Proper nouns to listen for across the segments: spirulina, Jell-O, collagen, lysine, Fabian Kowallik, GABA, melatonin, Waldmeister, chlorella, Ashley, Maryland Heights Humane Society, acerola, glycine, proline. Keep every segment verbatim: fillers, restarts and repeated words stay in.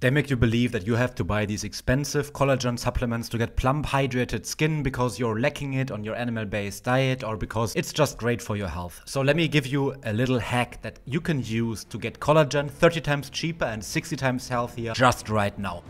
They make you believe that you have to buy these expensive collagen supplements to get plump, hydrated skin because you're lacking it on your animal-based diet or because it's just great for your health. So let me give you a little hack that you can use to get collagen thirty times cheaper and sixty times healthier just right now.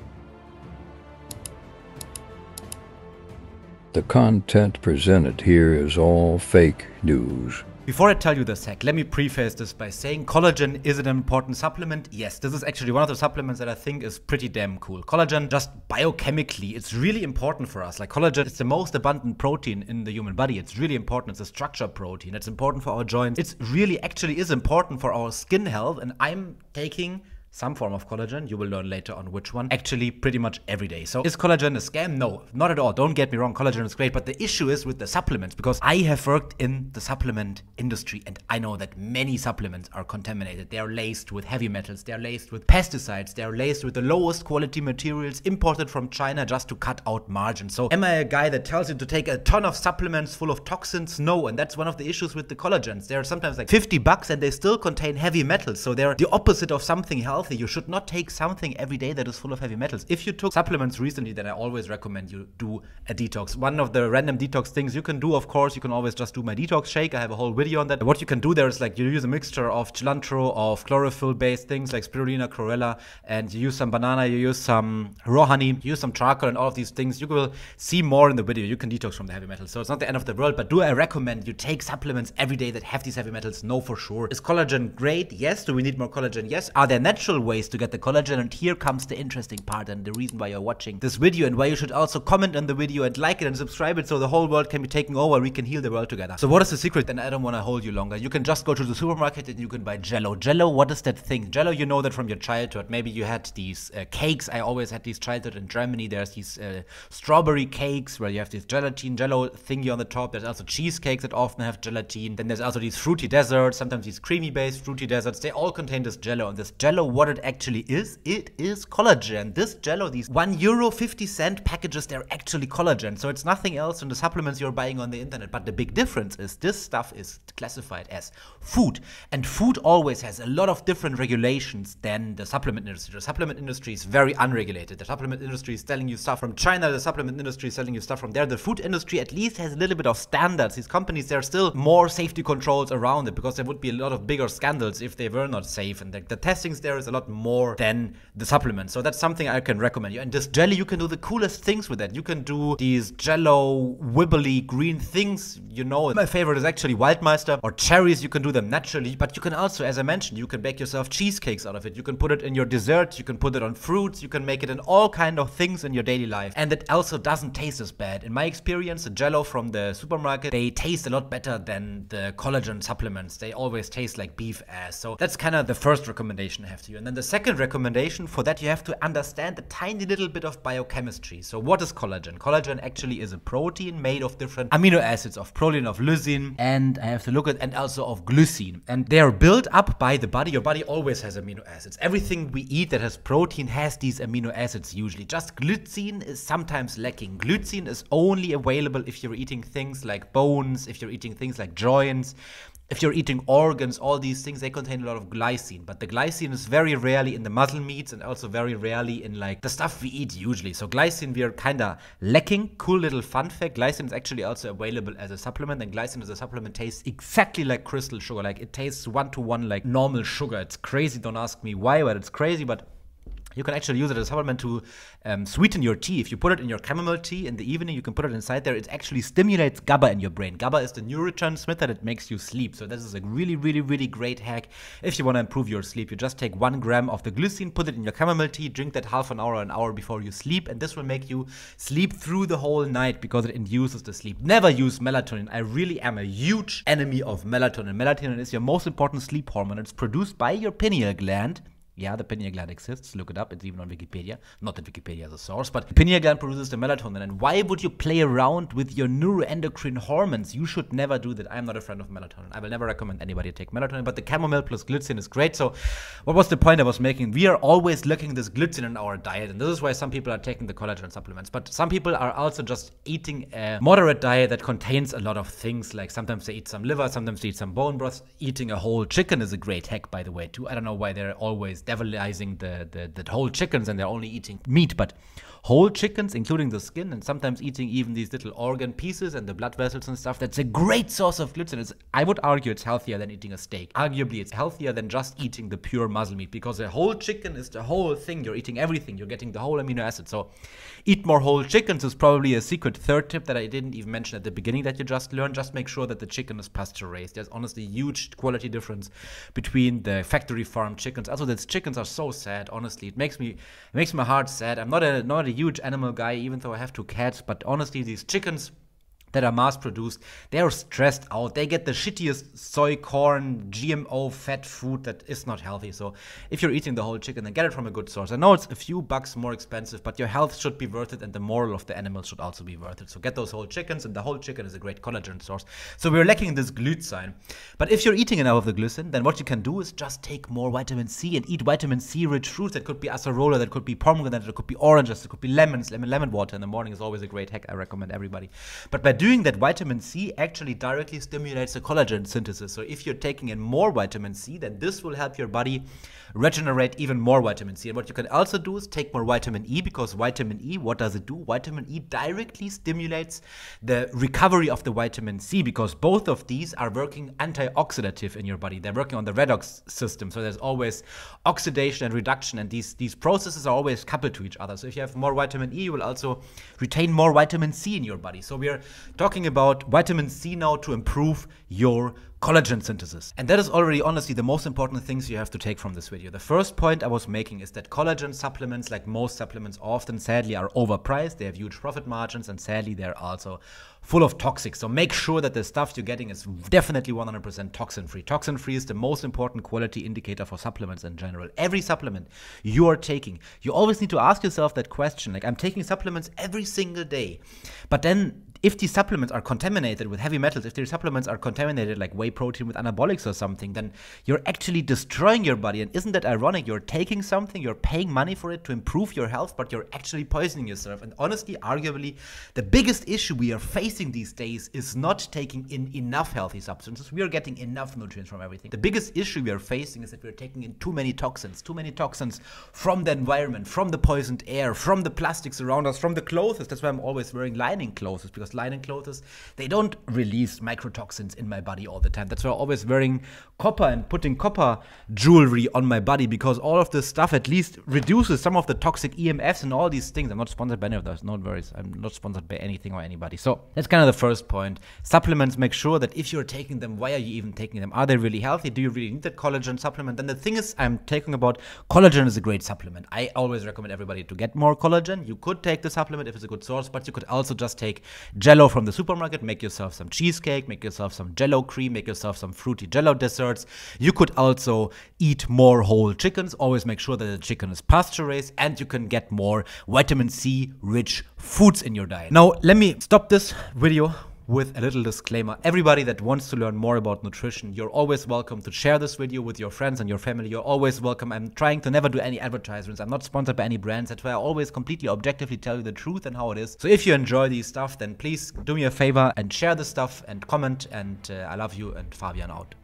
The content presented here is all fake news. Before I tell you this hack, let me preface this by saying collagen is an important supplement. Yes, this is actually one of the supplements that I think is pretty damn cool. Collagen, just biochemically, it's really important for us. Like collagen, it's the most abundant protein in the human body. It's really important. It's a structure protein. It's important for our joints. It's really actually is important for our skin health. And I'm taking some form of collagen, you will learn later on which one, actually pretty much every day. So is collagen a scam? No, not at all. Don't get me wrong, collagen is great, but the issue is with the supplements, because I have worked in the supplement industry and I know that many supplements are contaminated. They are laced with heavy metals, they are laced with pesticides, they are laced with the lowest quality materials imported from China just to cut out margins. So am I a guy that tells you to take a ton of supplements full of toxins? No, and that's one of the issues with the collagens. They are sometimes like fifty bucks and they still contain heavy metals. So they're the opposite of something healthy. You should not take something every day that is full of heavy metals. If you took supplements recently, then I always recommend you do a detox. One of the random detox things you can do, of course, you can always just do my detox shake. I have a whole video on that. What you can do there is like you use a mixture of cilantro, of chlorophyll-based things like spirulina, chlorella, and you use some banana, you use some raw honey, you use some charcoal and all of these things. You will see more in the video. You can detox from the heavy metals. So it's not the end of the world, but do I recommend you take supplements every day that have these heavy metals? No, for sure. Is collagen great? Yes. Do we need more collagen? Yes. Are there natural ways to get the collagen? And here comes the interesting part and the reason why you're watching this video and why you should also comment on the video and like it and subscribe it so the whole world can be taken over. We can heal the world together. So what is the secret? And I don't want to hold you longer. You can just go to the supermarket and you can buy Jell-O. Jell-O, what is that thing? Jell-O, you know that from your childhood. Maybe you had these uh, cakes. I always had these childhood in Germany. There's these uh, strawberry cakes where you have this gelatin Jell-O thingy on the top. There's also cheesecakes that often have gelatin. Then there's also these fruity desserts, sometimes these creamy based fruity desserts. They all contain this Jell-O, and this Jell-O, what it actually is, it is collagen. This Jell-O, these one euro fifty cent packages, they're actually collagen. So it's nothing else than the supplements you're buying on the internet. But the big difference is this stuff is classified as food. And food always has a lot of different regulations than the supplement industry. The supplement industry is very unregulated. The supplement industry is selling you stuff from China. The supplement industry is selling you stuff from there. The food industry at least has a little bit of standards. These companies, there are still more safety controls around it because there would be a lot of bigger scandals if they were not safe. And the, the testings there is a lot more than the supplement. So that's something I can recommend you. And this jelly, you can do the coolest things with that. You can do these Jell-O, wibbly green things, you know. My favorite is actually Waldmeister or cherries. You can do them naturally, but you can also, as I mentioned, you can bake yourself cheesecakes out of it. You can put it in your desserts. You can put it on fruits. You can make it in all kind of things in your daily life. And it also doesn't taste as bad. In my experience, the Jell-O from the supermarket, they taste a lot better than the collagen supplements. They always taste like beef ass. So that's kind of the first recommendation I have to you. And then the second recommendation for that, you have to understand a tiny little bit of biochemistry. So what is collagen? Collagen actually is a protein made of different amino acids, of proline, of lysine, and I have to look at, and also of glycine. And they are built up by the body. Your body always has amino acids. Everything we eat that has protein has these amino acids usually. Just glycine is sometimes lacking. Glycine is only available if you're eating things like bones, if you're eating things like joints, if you're eating organs. All these things, they contain a lot of glycine, but the glycine is very rarely in the muscle meats and also very rarely in like the stuff we eat usually. So glycine, we are kind of lacking. Cool little fun fact, glycine is actually also available as a supplement, and glycine as a supplement tastes exactly like crystal sugar. Like it tastes one-to-one like normal sugar. It's crazy. Don't ask me why, but it's crazy. But you can actually use it as a supplement to um, sweeten your tea. If you put it in your chamomile tea in the evening, you can put it inside there. It actually stimulates GABA in your brain. GABA is the neurotransmitter that makes you sleep. So this is a really, really, really great hack. If you want to improve your sleep, you just take one gram of the glycine, put it in your chamomile tea, drink that half an hour or an hour before you sleep, and this will make you sleep through the whole night because it induces the sleep. Never use melatonin. I really am a huge enemy of melatonin. Melatonin is your most important sleep hormone. It's produced by your pineal gland. Yeah, the pineal gland exists. Look it up. It's even on Wikipedia. Not that Wikipedia is a source, but the pineal gland produces the melatonin. And why would you play around with your neuroendocrine hormones? You should never do that. I'm not a friend of melatonin. I will never recommend anybody take melatonin, but the chamomile plus glycine is great. So what was the point I was making? We are always lacking this glycine in our diet. And this is why some people are taking the collagen supplements. But some people are also just eating a moderate diet that contains a lot of things. Like sometimes they eat some liver, sometimes they eat some bone broth. Eating a whole chicken is a great hack, by the way, too. I don't know why they're always devilizing the, the, the whole chickens and they're only eating meat, but whole chickens, including the skin, and sometimes eating even these little organ pieces and the blood vessels and stuff, that's a great source of glycine. It's, I would argue it's healthier than eating a steak. Arguably, it's healthier than just eating the pure muscle meat, because a whole chicken is the whole thing. You're eating everything. You're getting the whole amino acid. So eat more whole chickens is probably a secret third tip that I didn't even mention at the beginning that you just learned. Just make sure that the chicken is pasture-raised. There's honestly a huge quality difference between the factory farm chickens. Also, these chickens are so sad, honestly. It makes me, it makes my heart sad. I'm not a, not a huge animal guy, even though I have two cats, but honestly, these chickens that are mass-produced, they're stressed out. They get the shittiest soy, corn, G M O fat food that is not healthy. So if you're eating the whole chicken, then get it from a good source. I know it's a few bucks more expensive, but your health should be worth it and the moral of the animal should also be worth it. So get those whole chickens, and the whole chicken is a great collagen source. So we're lacking this glycine. But if you're eating enough of the glycine, then what you can do is just take more vitamin C and eat vitamin C-rich fruits. That could be acerola, that could be pomegranate, that could be oranges, that could be lemons. Lemon, lemon water in the morning is always a great hack. I recommend everybody. But by doing that, vitamin C actually directly stimulates the collagen synthesis. So if you're taking in more vitamin C, then this will help your body regenerate even more vitamin C. And what you can also do is take more vitamin E, because vitamin E, what does it do? Vitamin E directly stimulates the recovery of the vitamin C, because both of these are working antioxidative in your body. They're working on the redox system. So there's always oxidation and reduction, and these, these processes are always coupled to each other. So if you have more vitamin E, you will also retain more vitamin C in your body. So we are talking about vitamin C now to improve your collagen synthesis. And that is already honestly the most important things you have to take from this video. The first point I was making is that collagen supplements, like most supplements, often sadly are overpriced. They have huge profit margins, and sadly they're also full of toxics. So make sure that the stuff you're getting is definitely one hundred percent toxin-free. Toxin-free is the most important quality indicator for supplements in general. Every supplement you are taking, you always need to ask yourself that question, like, I'm taking supplements every single day, but then if these supplements are contaminated with heavy metals, if these supplements are contaminated like whey protein with anabolics or something, then you're actually destroying your body. And isn't that ironic? You're taking something, you're paying money for it to improve your health, but you're actually poisoning yourself. And honestly, arguably, the biggest issue we are facing these days is not taking in enough healthy substances. We are getting enough nutrients from everything. The biggest issue we are facing is that we're taking in too many toxins, too many toxins from the environment, from the poisoned air, from the plastics around us, from the clothes. That's why I'm always wearing lining clothes, because linen clothes, they don't release microtoxins in my body all the time. That's why I'm always wearing copper and putting copper jewelry on my body, because all of this stuff at least reduces some of the toxic E M Fs and all these things. I'm not sponsored by any of those, no worries. I'm not sponsored by anything or anybody. So that's kind of the first point. Supplements, make sure that if you're taking them, why are you even taking them? Are they really healthy? Do you really need that collagen supplement? And the thing is, I'm talking about collagen is a great supplement. I always recommend everybody to get more collagen. You could take the supplement if it's a good source, but you could also just take Jell-O from the supermarket, make yourself some cheesecake, make yourself some Jell-O cream, make yourself some fruity Jell-O desserts. You could also eat more whole chickens. Always make sure that the chicken is pasture-raised, and you can get more vitamin C-rich foods in your diet. Now, let me stop this video with a little disclaimer. Everybody that wants to learn more about nutrition, you're always welcome to share this video with your friends and your family. You're always welcome. I'm trying to never do any advertisements. I'm not sponsored by any brands. That's why I always completely objectively tell you the truth and how it is. So if you enjoy these stuff, then please do me a favor and share this stuff and comment. And uh, I love you, and Fabian out.